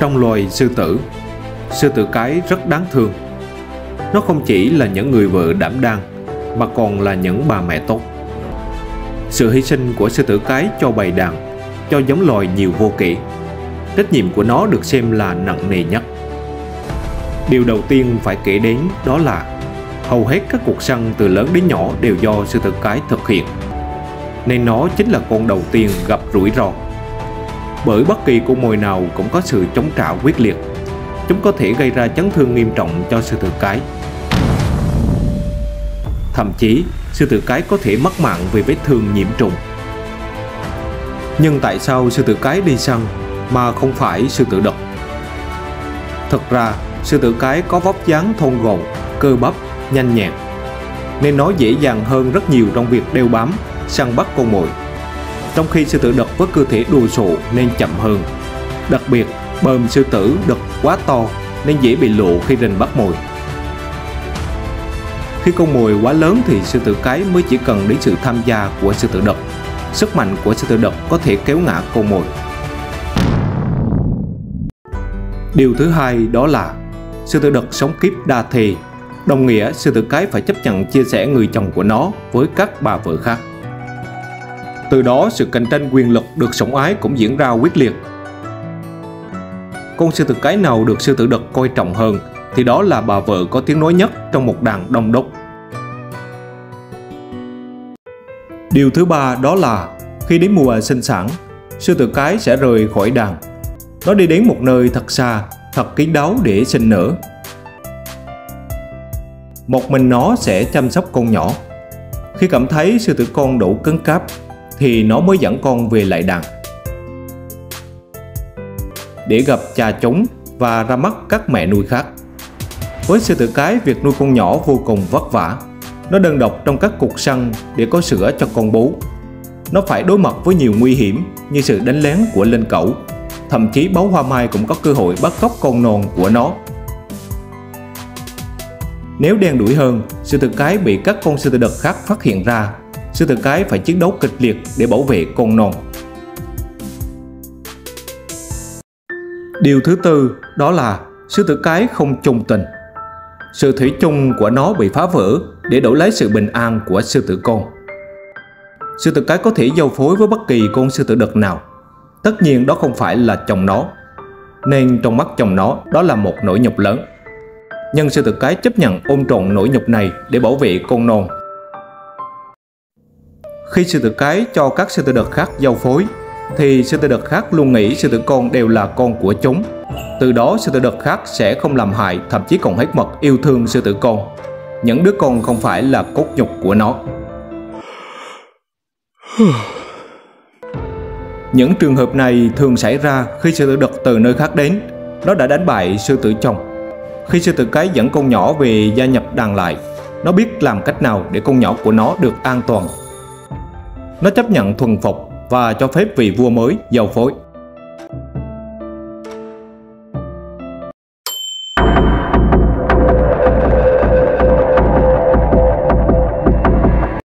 Trong loài sư tử cái rất đáng thương. Nó không chỉ là những người vợ đảm đang mà còn là những bà mẹ tốt. Sự hy sinh của sư tử cái cho bầy đàn, cho giống loài nhiều vô kỷ, trách nhiệm của nó được xem là nặng nề nhất. Điều đầu tiên phải kể đến đó là hầu hết các cuộc săn từ lớn đến nhỏ đều do sư tử cái thực hiện, nên nó chính là con đầu tiên gặp rủi ro. Bởi bất kỳ con mồi nào cũng có sự chống trả quyết liệt, chúng có thể gây ra chấn thương nghiêm trọng cho sư tử cái. Thậm chí, sư tử cái có thể mất mạng vì vết thương nhiễm trùng. Nhưng tại sao sư tử cái đi săn mà không phải sư tử đực? Thực ra, sư tử cái có vóc dáng thon gọn, cơ bắp, nhanh nhẹn, nên nó dễ dàng hơn rất nhiều trong việc đeo bám, săn bắt con mồi. Trong khi sư tử đực với cơ thể đồ sộ nên chậm hơn. Đặc biệt, bờm sư tử đực quá to nên dễ bị lộ khi rình bắt mồi. Khi con mồi quá lớn thì sư tử cái mới chỉ cần đến sự tham gia của sư tử đực. Sức mạnh của sư tử đực có thể kéo ngã con mồi. Điều thứ hai đó là sư tử đực sống kiếp đa thê, đồng nghĩa sư tử cái phải chấp nhận chia sẻ người chồng của nó với các bà vợ khác. Từ đó sự cạnh tranh quyền lực được sủng ái cũng diễn ra quyết liệt. Con sư tử cái nào được sư tử đực coi trọng hơn thì đó là bà vợ có tiếng nói nhất trong một đàn đông đúc. Điều thứ ba đó là khi đến mùa sinh sản, sư tử cái sẽ rời khỏi đàn. Nó đi đến một nơi thật xa, thật kín đáo để sinh nở. Một mình nó sẽ chăm sóc con nhỏ. Khi cảm thấy sư tử con đủ cứng cáp thì nó mới dẫn con về lại đàn để gặp cha chúng và ra mắt các mẹ nuôi khác. Với sư tử cái, việc nuôi con nhỏ vô cùng vất vả. Nó đơn độc trong các cuộc săn để có sữa cho con bú. Nó phải đối mặt với nhiều nguy hiểm như sự đánh lén của linh cẩu. Thậm chí báo hoa mai cũng có cơ hội bắt cóc con non của nó. Nếu đen đủi hơn, sư tử cái bị các con sư tử đực khác phát hiện ra, sư tử cái phải chiến đấu kịch liệt để bảo vệ con non. Điều thứ tư đó là sư tử cái không chung tình. Sự thủy chung của nó bị phá vỡ để đổi lấy sự bình an của sư tử con. Sư tử cái có thể giao phối với bất kỳ con sư tử đực nào. Tất nhiên đó không phải là chồng nó, nên trong mắt chồng nó đó là một nỗi nhục lớn. Nhưng sư tử cái chấp nhận ôm trọn nỗi nhục này để bảo vệ con non. Khi sư tử cái cho các sư tử đực khác giao phối thì sư tử đực khác luôn nghĩ sư tử con đều là con của chúng. Từ đó sư tử đực khác sẽ không làm hại, thậm chí còn hết mực yêu thương sư tử con. Những đứa con không phải là cốt nhục của nó. Những trường hợp này thường xảy ra khi sư tử đực từ nơi khác đến. Nó đã đánh bại sư tử chồng. Khi sư tử cái dẫn con nhỏ về gia nhập đàn lại, nó biết làm cách nào để con nhỏ của nó được an toàn. Nó chấp nhận thuần phục và cho phép vị vua mới giao phối.